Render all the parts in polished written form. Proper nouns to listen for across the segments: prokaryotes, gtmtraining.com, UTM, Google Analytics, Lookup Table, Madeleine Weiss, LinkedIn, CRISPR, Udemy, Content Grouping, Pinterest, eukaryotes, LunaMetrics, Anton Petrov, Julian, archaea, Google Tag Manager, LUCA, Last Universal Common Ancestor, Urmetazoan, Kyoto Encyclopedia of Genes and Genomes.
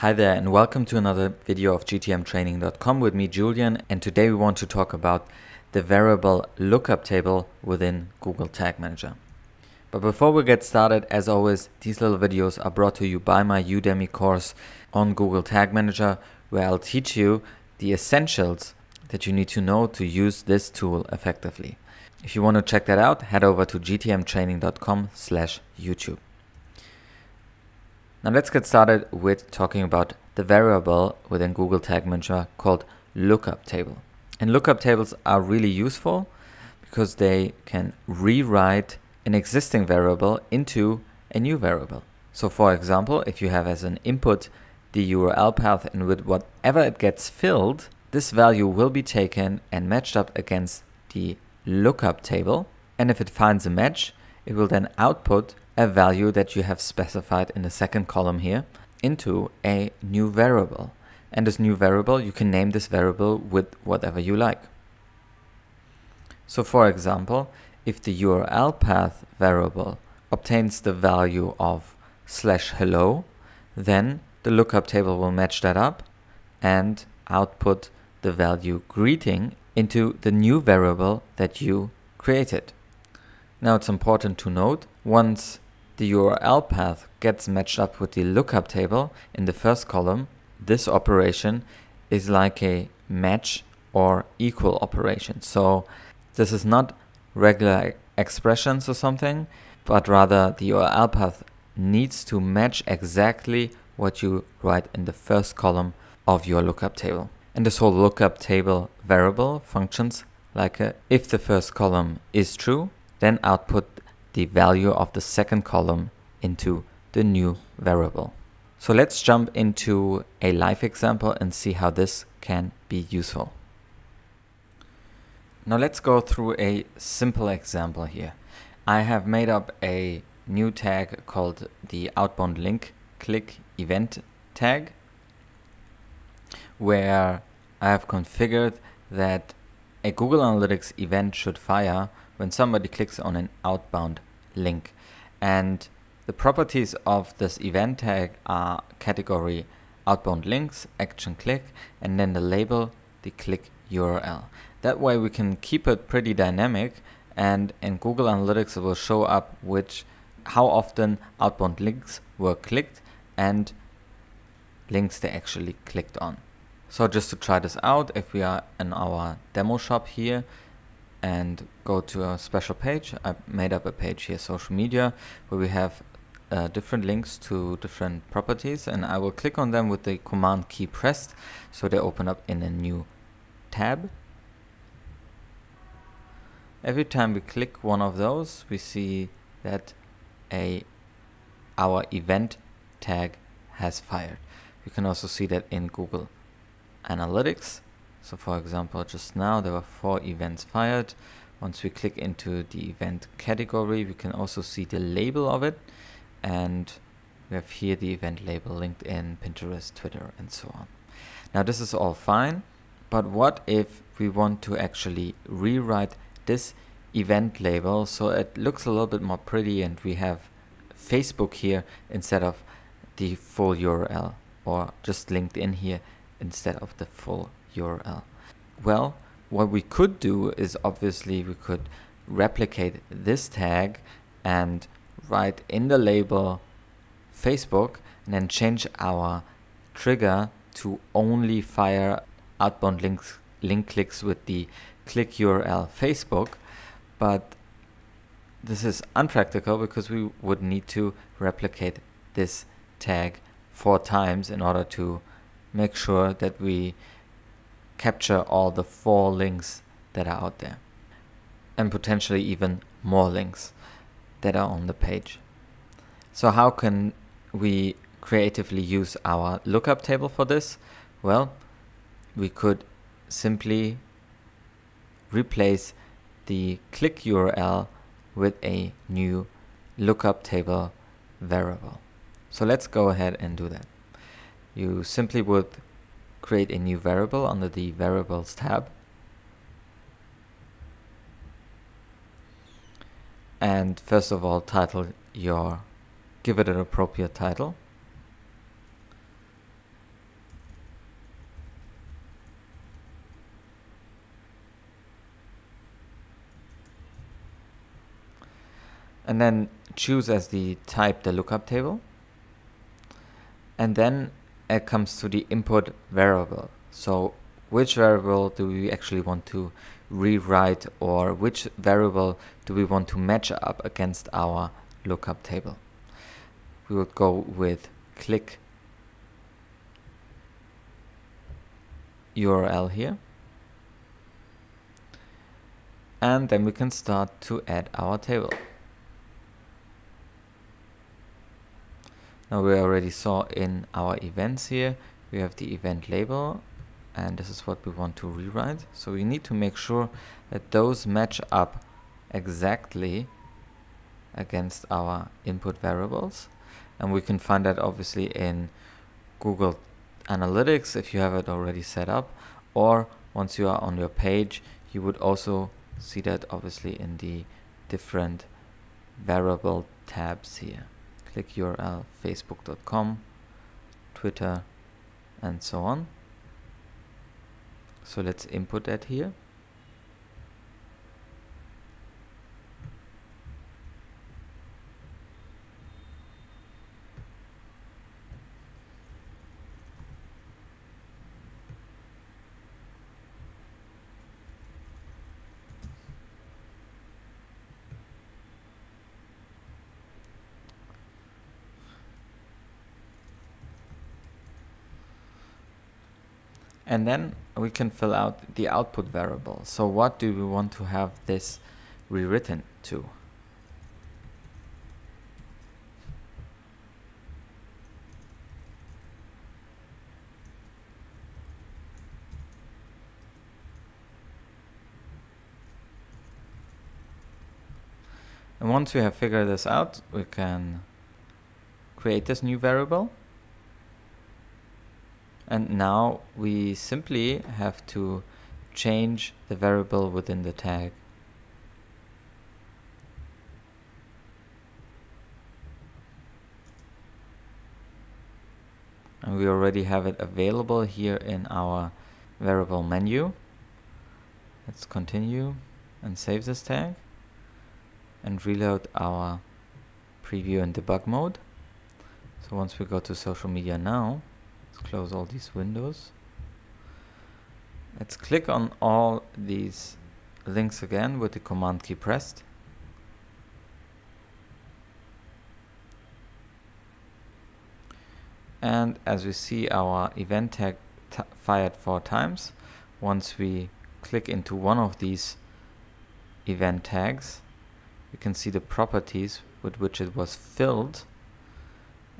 Hi there and welcome to another video of gtmtraining.com with me, Julian, and today we want to talk about the variable lookup table within Google Tag Manager. But before we get started, as always, these little videos are brought to you by my Udemy course on Google Tag Manager, where I'll teach you the essentials that you need to know to use this tool effectively. If you want to check that out, head over to gtmtraining.com/YouTube. Now let's get started with talking about the variable within Google Tag Manager called lookup table. And lookup tables are really useful because they can rewrite an existing variable into a new variable. So for example, if you have as an input the URL path, and with whatever it gets filled, this value will be taken and matched up against the lookup table. And if it finds a match, it will then output a value that you have specified in the second column here into a new variable. And this new variable, you can name this variable with whatever you like. So for example, if the URL path variable obtains the value of /hello, then the lookup table will match that up and output the value greeting into the new variable that you created. Now it's important to note, once the URL path gets matched up with the lookup table in the first column, this operation is like a match or equal operation. So this is not regular expressions or something, but rather the URL path needs to match exactly what you write in the first column of your lookup table. And this whole lookup table variable functions like if the first column is true, then output the value of the second column into the new variable. So let's jump into a live example and see how this can be useful. Now let's go through a simple example here. I have made up a new tag called the outbound link click event tag, where I have configured that a Google Analytics event should fire when somebody clicks on an outbound link. And the properties of this event tag are category outbound links, action click, and then the label, the click URL. That way we can keep it pretty dynamic, and in Google Analytics it will show up how often outbound links were clicked and links they actually clicked on. So just to try this out, if we are in our demo shop here and go to a special page, I made up a page here, social media, where we have different links to different properties, and I will click on them with the command key pressed, so they open up in a new tab. Every time we click one of those, we see that our event tag has fired. You can also see that in Google Analytics. So for example, just now there were 4 events fired. Once we click into the event category, we can also see the label of it, and we have here the event label, LinkedIn, Pinterest, Twitter, and so on. Now this is all fine, but what if we want to actually rewrite this event label so it looks a little bit more pretty and we have Facebook here instead of the full URL, or just LinkedIn here instead of the full URL. Well, what we could do is obviously we could replicate this tag and write in the label Facebook, and then change our trigger to only fire outbound link clicks with the click URL Facebook. But this is unpractical because we would need to replicate this tag 4 times in order to make sure that we capture all the 4 links that are out there, and potentially even more links that are on the page. So how can we creatively use our lookup table for this? Well, we could simply replace the click URL with a new lookup table variable. So let's go ahead and do that. You simply would create a new variable under the variables tab, and first of all give it an appropriate title, and then choose as the type the lookup table, and then it comes to the input variable. So which variable do we actually want to rewrite, or which variable do we want to match up against our lookup table? We would go with click URL here, and then we can start to add our table. Now we already saw in our events here, we have the event label, and this is what we want to rewrite. So we need to make sure that those match up exactly against our input variables. And we can find that obviously in Google Analytics if you have it already set up, or once you are on your page, you would also see that obviously in the different variable tabs here. Click URL, facebook.com, Twitter, and so on. So let's input that here. And then we can fill out the output variable. So what do we want to have this rewritten to? And once we have figured this out, we can create this new variable. And now we simply have to change the variable within the tag. And we already have it available here in our variable menu. Let's continue and save this tag and reload our preview and debug mode. So once we go to social media now, close all these windows. Let's click on all these links again with the command key pressed. And as we see, our event tag fired 4 times. Once we click into one of these event tags, we can see the properties with which it was filled.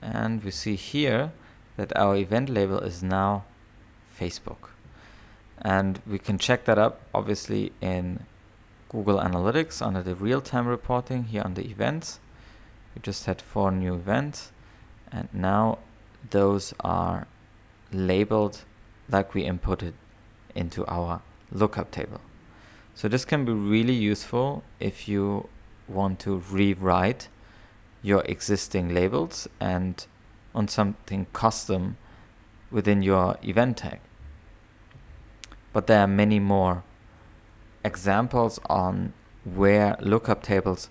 And we see here that our event label is now Facebook. And we can check that up obviously in Google Analytics under the real-time reporting here on the events. We just had 4 new events, and now those are labeled like we inputted into our lookup table. So this can be really useful if you want to rewrite your existing labels and on something custom within your event tag. But there are many more examples on where lookup tables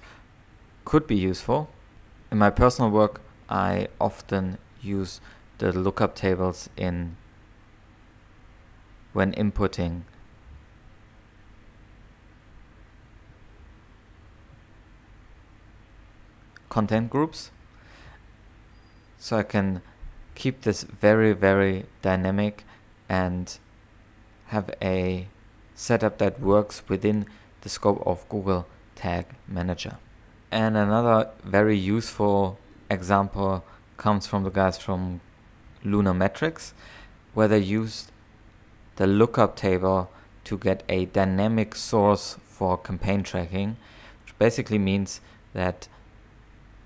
could be useful. In my personal work, I often use the lookup tables when inputting content groups. So I can keep this very, very dynamic and have a setup that works within the scope of Google Tag Manager. And another very useful example comes from the guys from LunaMetrics, where they used the lookup table to get a dynamic source for campaign tracking, which basically means that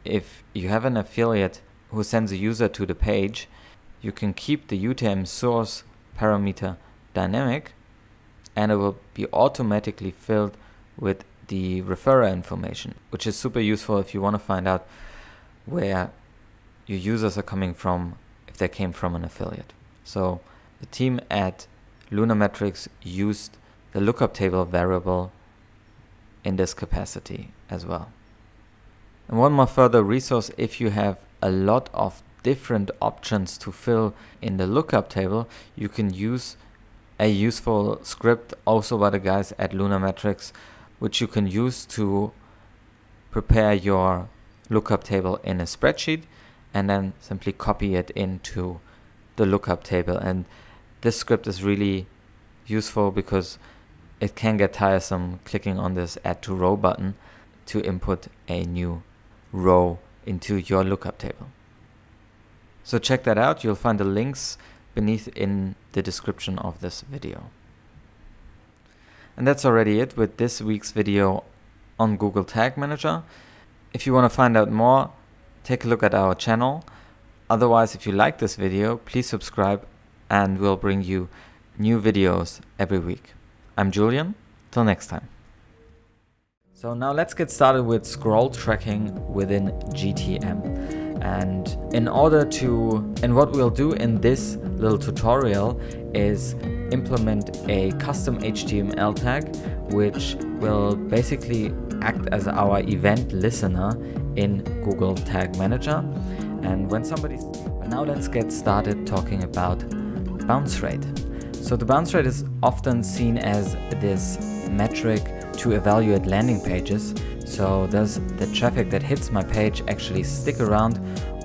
if you have an affiliate who sends a user to the page, you can keep the UTM source parameter dynamic, and it will be automatically filled with the referrer information, which is super useful if you want to find out where your users are coming from, if they came from an affiliate. So the team at LunaMetrics used the lookup table variable in this capacity as well. And one more further resource, if you have a lot of different options to fill in the lookup table, you can use a useful script also by the guys at LunaMetrics, which you can use to prepare your lookup table in a spreadsheet and then simply copy it into the lookup table. And this script is really useful because it can get tiresome clicking on this add to row button to input a new row into your lookup table. So check that out. You'll find the links beneath in the description of this video. And that's already it with this week's video on Google Tag Manager. If you want to find out more, take a look at our channel. Otherwise, if you like this video, please subscribe and we'll bring you new videos every week. I'm Julian, till next time. So now let's get started with scroll tracking within GTM. And what we'll do in this little tutorial is implement a custom HTML tag, which will basically act as our event listener in Google Tag Manager. And when somebody's... Now let's get started talking about bounce rate. So the bounce rate is often seen as this metric to evaluate landing pages. So does the traffic that hits my page actually stick around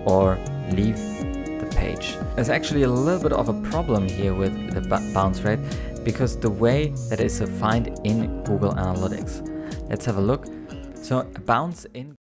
or leave the page? There's actually a little bit of a problem here with the bounce rate because the way that it's defined in Google Analytics. Let's have a look. So a bounce in